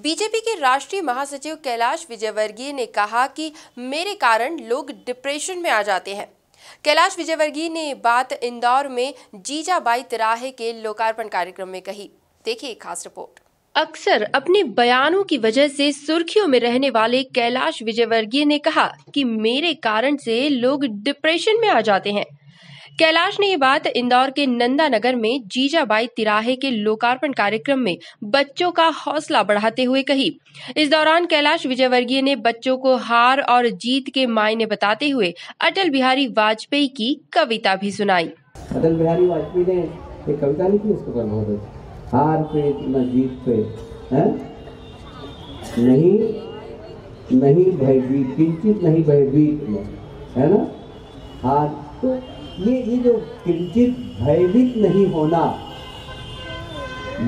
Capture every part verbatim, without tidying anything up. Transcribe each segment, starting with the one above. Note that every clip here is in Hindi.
बीजेपी के राष्ट्रीय महासचिव कैलाश विजयवर्गीय ने कहा कि मेरे कारण लोग डिप्रेशन में आ जाते हैं। कैलाश विजयवर्गीय ने बात इंदौर में जीजाबाई तिराहे के लोकार्पण कार्यक्रम में कही। देखिए खास रिपोर्ट। अक्सर अपने बयानों की वजह से सुर्खियों में रहने वाले कैलाश विजयवर्गीय ने कहा कि मेरे कारण से लोग डिप्रेशन में आ जाते हैं। कैलाश ने ये बात इंदौर के नंदा नगर में जीजाबाई तिराहे के लोकार्पण कार्यक्रम में बच्चों का हौसला बढ़ाते हुए कही। इस दौरान कैलाश विजयवर्गीय ने बच्चों को हार और जीत के मायने बताते हुए अटल बिहारी वाजपेयी की कविता भी सुनाई। अटल बिहारी वाजपेयी ने एक कविता लिखी, उसके ऊपर बहुत अच्छी। हार पे न जीत पे है? नहीं नहीं भयभीत, किंचित नहीं भयभीत में, है ना। हार तो ये ये जो किंचित भयभीत नहीं होना,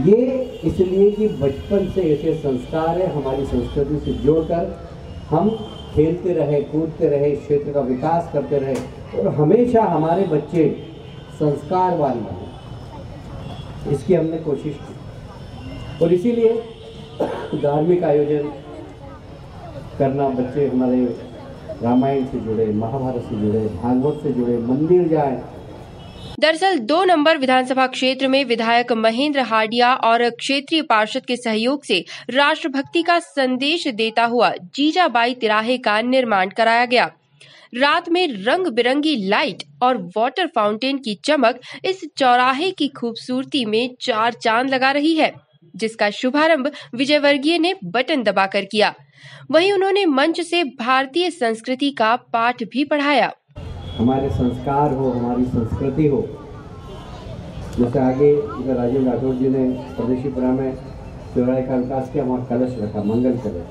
ये इसलिए कि बचपन से ऐसे संस्कार है, हमारी संस्कृति से जोड़कर हम खेलते रहे, कूदते रहे, क्षेत्र का विकास करते रहे और हमेशा हमारे बच्चे संस्कारवान बने, इसकी हमने कोशिश की। और इसीलिए धार्मिक आयोजन करना, बच्चे हमारे रामायण से जुड़े, महाभारत से जुड़े, भागवत से जुड़े, मंदिर जाए। दरअसल दो नंबर विधानसभा क्षेत्र में विधायक महेंद्र हाडिया और क्षेत्रीय पार्षद के सहयोग से राष्ट्रभक्ति का संदेश देता हुआ जीजाबाई तिराहे का निर्माण कराया गया। रात में रंग बिरंगी लाइट और वाटर फाउंटेन की चमक इस चौराहे की खूबसूरती में चार चांद लगा रही है, जिसका शुभारंभ विजयवर्गीय ने बटन दबाकर किया। वहीं उन्होंने मंच से भारतीय संस्कृति का पाठ भी पढ़ाया। हमारे संस्कार हो, हमारी संस्कृति हो, जैसे आगे राजीव राठौर जी ने प्रदेशीपुरा में चौराहे का विकास किया, वहाँ कलश रखा, मंगल कलश।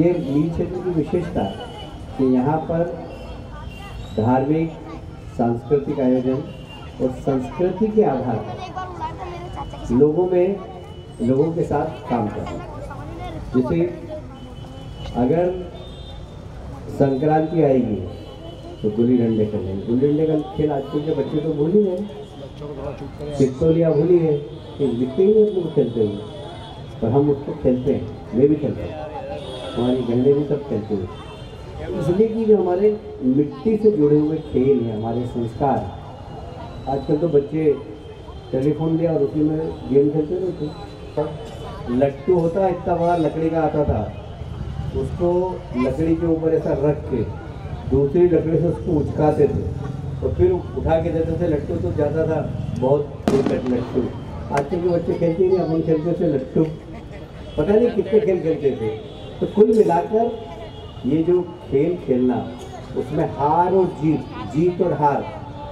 ये नील क्षेत्र की विशेषता कि यहाँ पर धार्मिक सांस्कृतिक आयोजन और संस्कृति के आधार पर लोगों में लोगों के साथ काम करना। जैसे अगर संक्रांति आएगी तो गुल्ली डंडे खेलेंगे। गुल्ली डंडे का खेल आजकल के बच्चे तो भूल ही गए, चिट्टोलिया भूल ही गए, दिखते ही नहीं लोग खेलते हुए, पर हम उसको खेलते हैं। मैं भी खेलता हूँ, हमारी बहनें भी सब खेलते हैं, इसलिए कि जो हमारे मिट्टी से जुड़े हुए खेल हैं, हमारे संस्कार। आजकल तो बच्चे टेलीफोन लिया और उसी में गेम खेलते रहते हैं। लट्टू होता है, इतना बड़ा लकड़ी का आता था, उसको लकड़ी के ऊपर ऐसा रख के दूसरी लकड़ी से उसको उचकाते थे और फिर उठा के देते थे। लट्टू तो जाता था बहुत दूर। लट्टू आजकल के बच्चे खेलते ही नहीं, अपन खेलते थे लट्टू, पता नहीं कितने खेल खेलते थे। तो कुल मिलाकर ये जो खेल खेलना, उसमें हार और जीत, जीत और हार,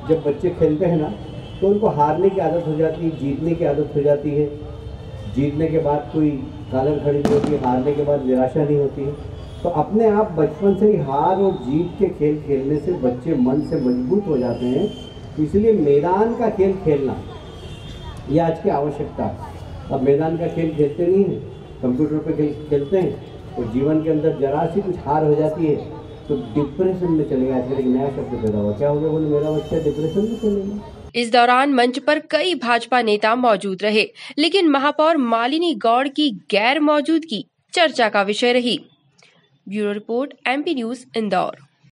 जब बच्चे खेलते हैं ना तो उनको हारने की आदत हो जाती है, जीतने की आदत हो जाती है। जीतने के बाद कोई कालर खड़ी नहीं होती, हारने के बाद निराशा नहीं होती है। तो अपने आप बचपन से ही हार और जीत के खेल खेलने से बच्चे मन से मजबूत हो जाते हैं। इसलिए मैदान का खेल खेलना ये आज की आवश्यकता है। अब मैदान का खेल खेलते नहीं हैं, कंप्यूटर पे खेल खेलते हैं और जीवन के अंदर जरा सी कुछ हार हो जाती है तो डिप्रेशन में चले गए। आजकल एक नया शब्द पैदा हुआ, क्या हो गया बोले, मेरा बच्चा डिप्रेशन में चले गया। इस दौरान मंच पर कई भाजपा नेता मौजूद रहे, लेकिन महापौर मालिनी गौड़ की गैर मौजूदगी चर्चा का विषय रही। Bureau report MP news Indore.